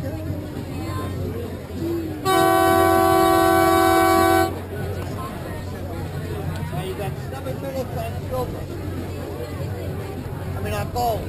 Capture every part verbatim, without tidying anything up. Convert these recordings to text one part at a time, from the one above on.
Now you got seven minutes on the silver. I mean on gold.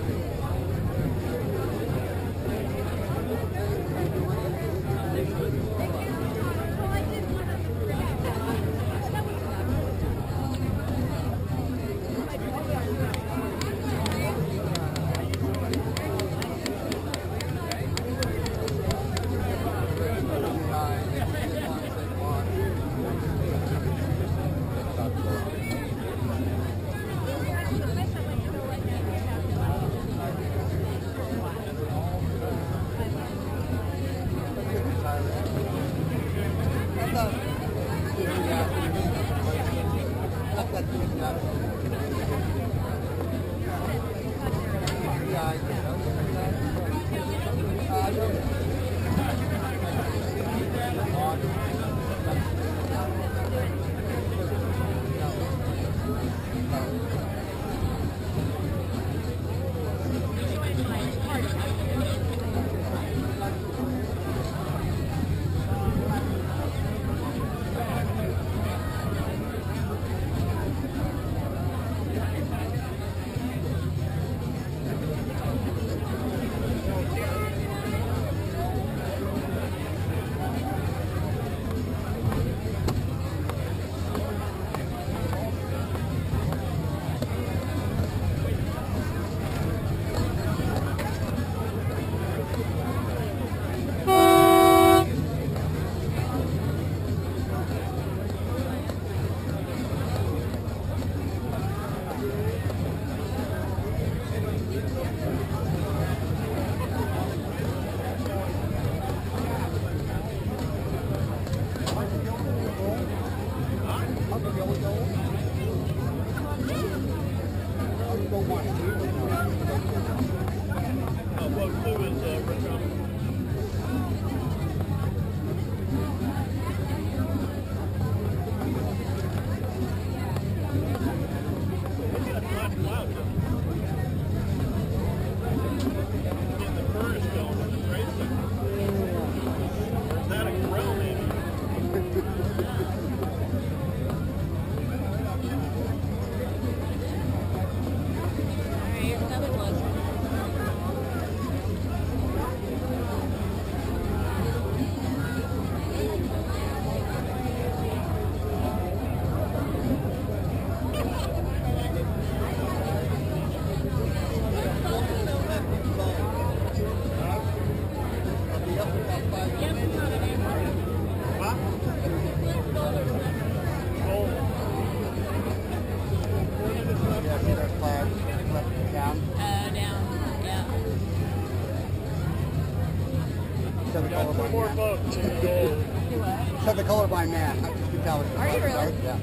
The colorblind man. I just can tell it's. Are you really? Right? Yeah.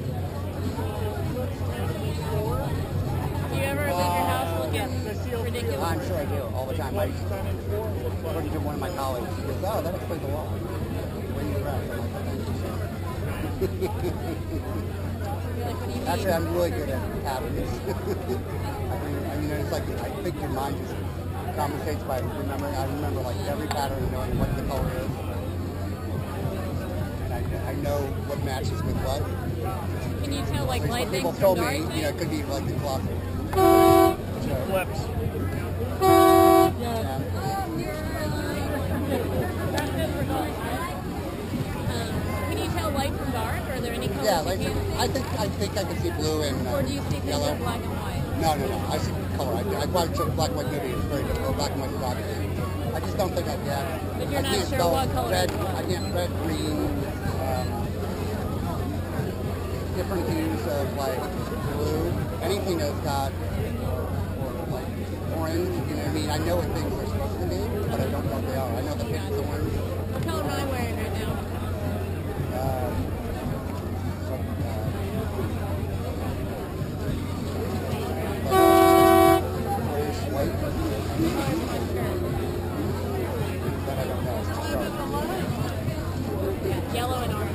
Do you ever leave your house looking ridiculous? I'm sure I do all the time. Like when you get one of my colleagues, he goes, "Oh, that explains a lot." Actually, I'm really good at patterns. I mean, I mean, it's like I think your mind just compensates by remembering. I remember like every pattern, and knowing what the color is. I know what matches with what. Can you tell, like, light things from dark things? You know, it could be, like, the clock. So, flips. Yeah. Yeah. Um, can you tell light from dark? Are there any colors? Yeah, like, I think I think I can see blue and uh, or do you see yellow? Black and white? No, no, no. I see color. I, I probably took black and white movie. It's very difficult. Black and white stock. I just don't think I can. But you're I not sure spell what color red, I can't red, green, different hues of like blue, anything that's got or like orange, you know what I mean? I know what things are supposed to be, but I don't know what they are. I know the pink is orange. What color am I wearing right now? Um, uh, grayish white. But I don't know. Sorry. Yellow and orange.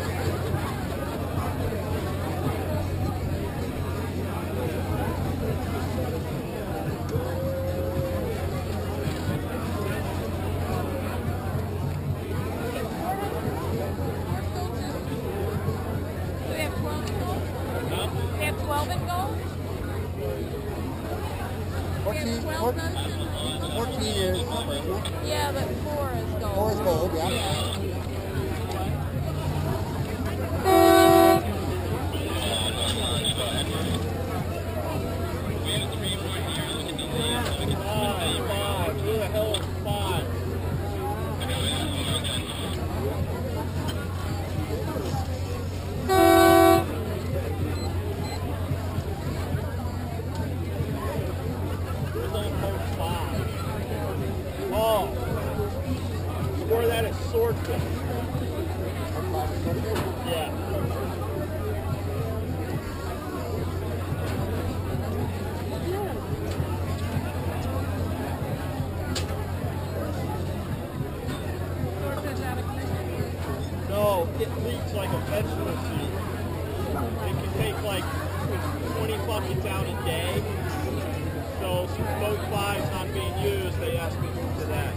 fourteen years. Yeah, but four is gold. Four is gold, yeah. yeah. It leaks like a vegetable seed. It can take like twenty buckets out a day. So since both fives not being used, they asked me for that.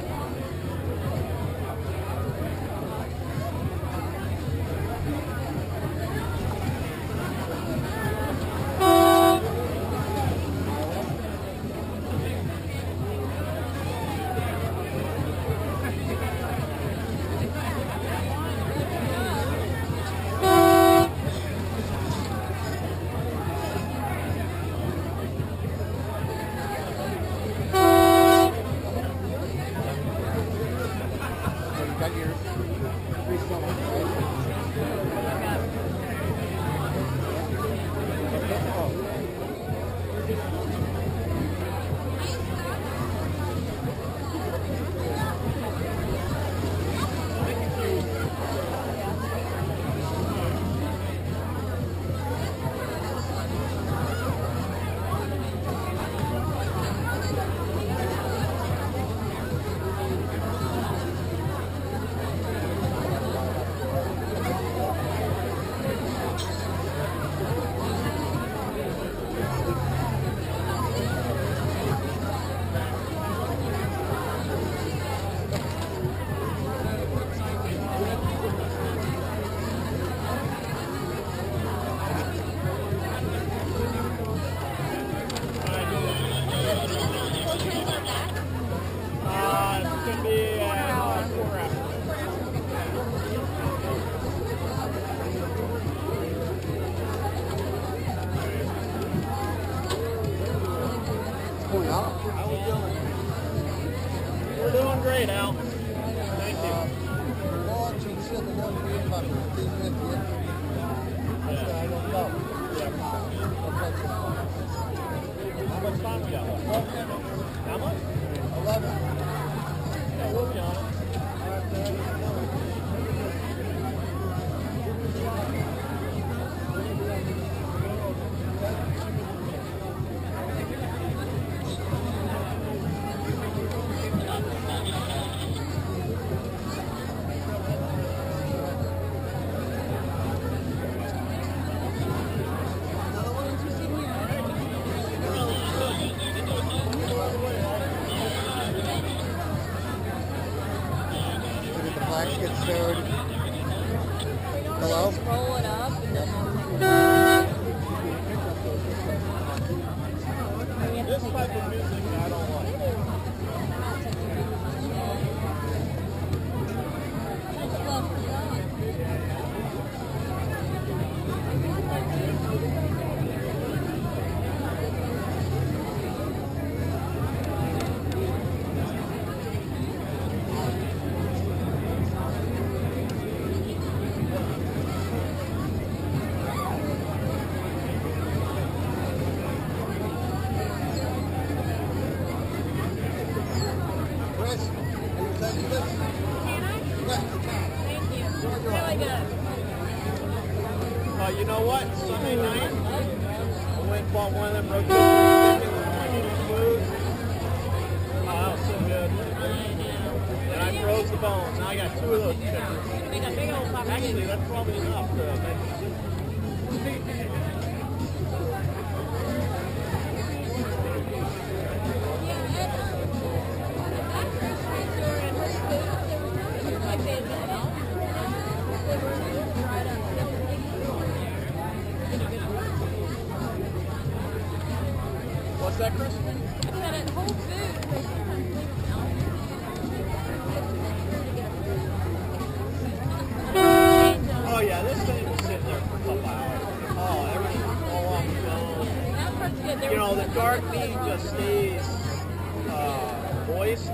That Christmas? I got a whole food. this thing will sit there for a couple hours. Oh, everything's all off the nose. You know, the dark meat just stays uh, moist.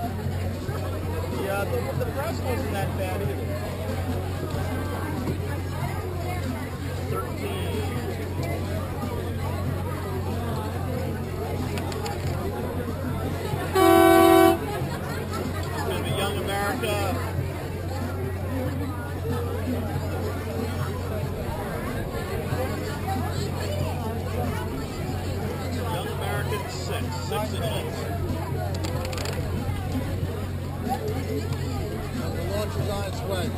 Yeah, the, the breast wasn't that bad either. Thirteen. Six and eight. And the launch is on its way.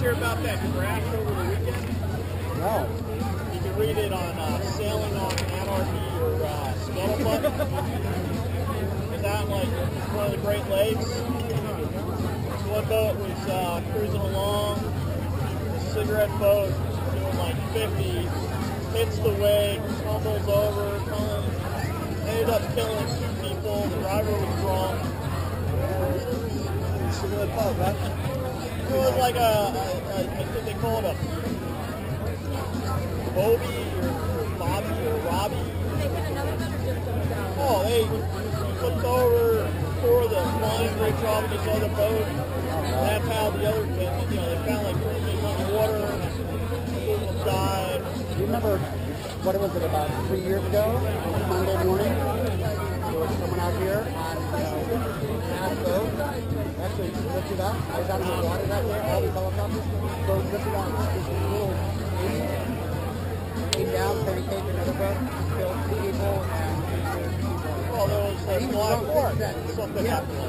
Hear about that crash over the weekend? No. You can read it on uh, Sailing on Anarchy or uh, Scuttlebutt. It's out like one of the Great Lakes. This one boat was uh, cruising along. The cigarette boat was doing like fifty, hits the wake, tumbles over, tumbles. Ended up killing two people. The driver was drunk. Uh, cigarette boat, right? It was like a, a, a, I think they call it a Bobby or Bobby or Robbie. They put another boat or just jumped out? Oh, they flipped over for the flying bridge off this other boat. That's how the other kid, you know, they found like three feet of water and they died. Do you remember, what was it, about three years ago, Monday morning? There was someone out here on a boat. Actually, lifted up. I was out in the water that day, all these helicopters. So lifted up. This little eight came down, trying to take another boat, killed two people, and... Well, there was like a lot of something happened.